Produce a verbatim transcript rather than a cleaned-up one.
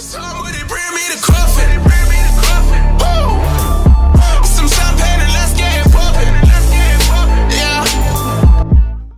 Somebody bring me the coffin.